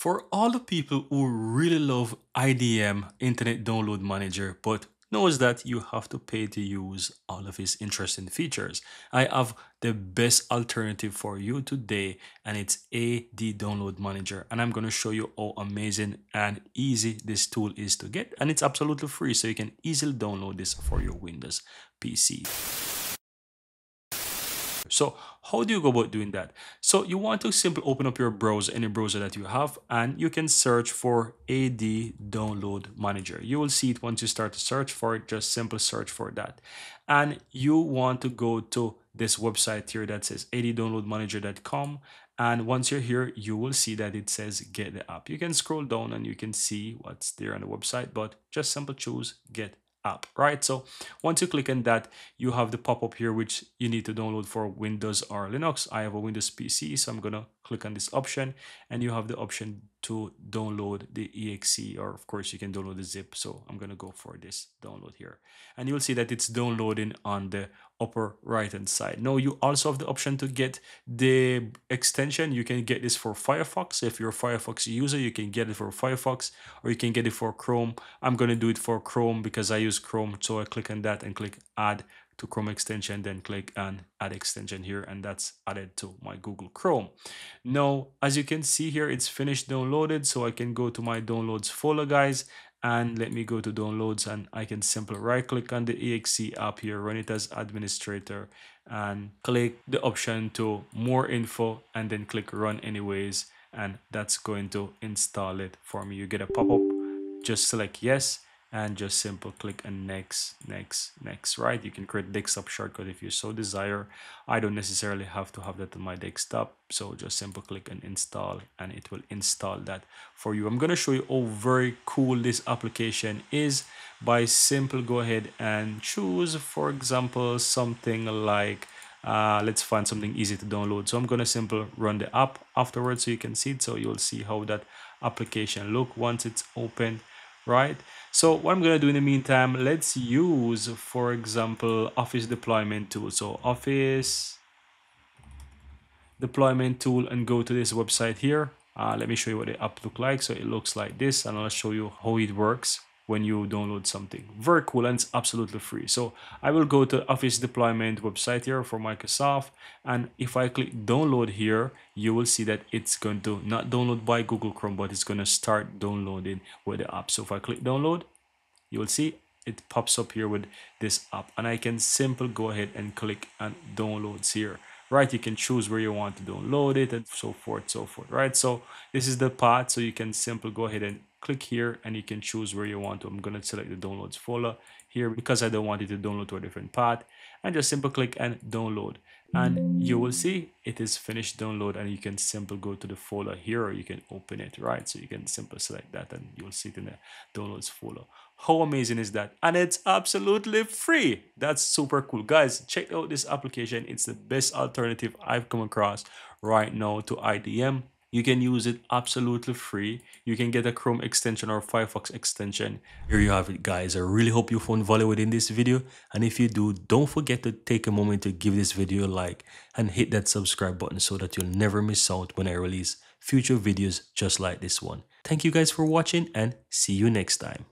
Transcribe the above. For all the people who really love IDM, Internet Download Manager, but knows that you have to pay to use all of its interesting features, I have the best alternative for you today, and it's AD Download Manager. And I'm going to show you how amazing and easy this tool is to get, and it's absolutely free, so you can easily download this for your Windows PC. So how do you go about doing that? So you want to simply open up your browser, any browser that you have, and you can search for AD Download Manager. You will see it once you start to search for it, just simply search for that. And you want to go to this website here that says addownloadmanager.com. And once you're here, you will see that it says get the app. You can scroll down and you can see what's there on the website, but just simply choose get app, right? So once you click on that, you have the pop-up here which you need to download for Windows or Linux. I have a Windows PC, so I'm gonna click on this option, and you have the option to download the exe, or of course you can download the zip. So I'm gonna go for this download here, and you'll see that it's downloading on the upper right hand side. Now you also have the option to get the extension. You can get this for Firefox. If you're a Firefox user, you can get it for Firefox, or you can get it for Chrome. I'm gonna do it for Chrome because I use Chrome, so I click on that and click add to Chrome extension, then click on add extension here, and that's added to my Google Chrome. Now, as you can see here, it's finished downloaded, so I can go to my downloads folder, guys, and let me go to downloads, and I can simply right click on the exe app here, run it as administrator, and click the option to more info, and then click run anyways, and that's going to install it for me. You get a pop-up, just select yes, and just simple click and next, right? You can create desktop shortcut if you so desire. I don't necessarily have to have that on my desktop, so just simple click and install, and it will install that for you. I'm going to show you how very cool this application is by simple go ahead and choose, for example, something like let's find something easy to download. So I'm going to simple run the app afterwards so you can see it. So you'll see how that application look once it's open, right? So what I'm going to do in the meantime, let's use, for example, Office Deployment Tool. So Office Deployment Tool, and go to this website here. Let me show you what the app looks like. So it looks like this, and I'll show you how it works when you download something. Very cool, and it's absolutely free. So I will go to Office Deployment website here for Microsoft, and if I click download here, you will see that it's going to not download by Google Chrome, but it's going to start downloading with the app. So if I click download, you will see it pops up here with this app, and I can simply go ahead and click on downloads here, right? You can choose where you want to download it, and so forth, right? So this is the part, so you can simply go ahead and click here, and you can choose where you want to. I'm going to select the downloads folder here because I don't want it to download to a different path, and just simply click and download, and you will see it is finished download, and you can simply go to the folder here, or you can open it, right? So you can simply select that, and you'll see it in the downloads folder. How amazing is that? And it's absolutely free. That's super cool, guys. Check out this application. It's the best alternative I've come across right now to IDM. You can use it absolutely free. You can get a Chrome extension or Firefox extension. Here you have it, guys. I really hope you found value within this video. And if you do, don't forget to take a moment to give this video a like and hit that subscribe button so that you'll never miss out when I release future videos just like this one. Thank you guys for watching, and see you next time.